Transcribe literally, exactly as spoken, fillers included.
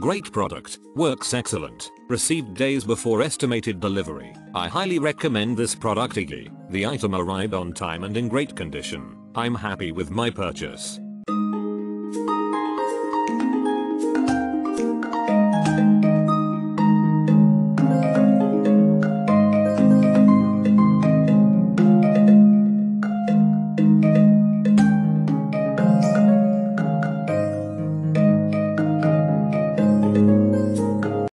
Great product, works excellent, received days before estimated delivery. I highly recommend this product Iggy. The item arrived on time and in great condition. I'm happy with my purchase.